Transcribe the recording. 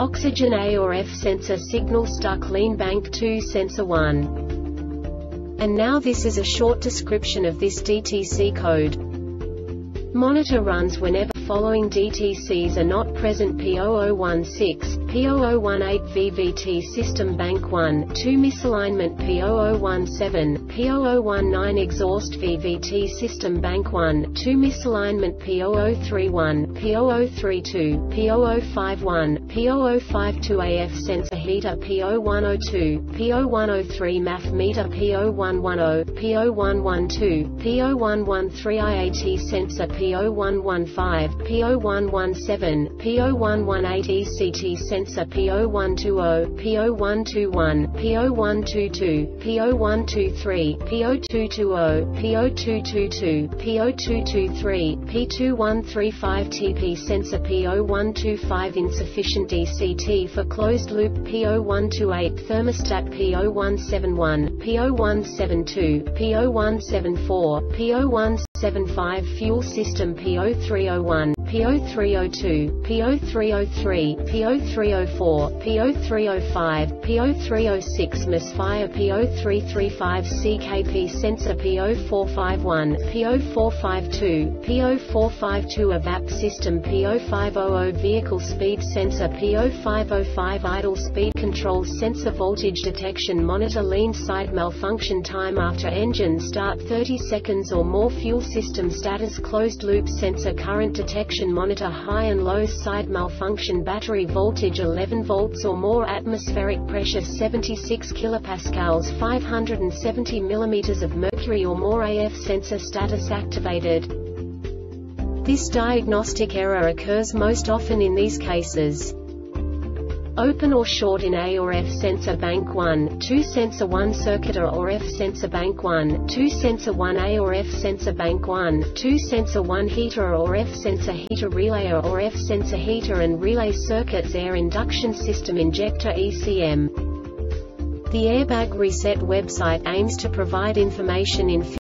oxygen A or F sensor signal stuck lean bank 2 sensor 1. And now this is a short description of this DTC code. Monitor runs whenever following DTCs are not present: P0016, P0018 VVT system bank 1, 2 misalignment, P0017, P0019 exhaust VVT system bank 1, 2 misalignment, P0031, P0032, P0051, P0052 AF sensor heater, P0102, P0103 MAF meter, P0110, P0112, P0113 IAT sensor, P0115, P0117, P0118 ECT sensor, P0120, P0121, P0122, P0123, P0220, P0222, P0223, P2135 TP sensor, P0125 insufficient ECT for closed loop, P0128 thermostat, P0171, P0172, P0174, P0175 fuel system, P0301, P0302, P0303, P0304, P0305, P0306 misfire, P0335 CKP sensor, P0451, P0452, P0452 evap system, P0500 vehicle speed sensor, P0505 idle speed control sensor, voltage detection monitor, lean side malfunction, time after engine start 30 seconds or more, fuel system status, closed loop sensor, current detection Station monitor high and low side malfunction. Battery voltage 11 volts or more. Atmospheric pressure 76 kilopascals. 570 millimeters of mercury or more. AF sensor status activated. This diagnostic error occurs most often in these cases. Open or short in A or F sensor bank 1, 2 sensor 1 circuit or F sensor bank 1, 2 sensor 1 A or F sensor bank 1, 2 sensor 1 heater or F sensor heater relay or F sensor heater and relay circuits. Air induction system injector ECM. The Airbag Reset website aims to provide information in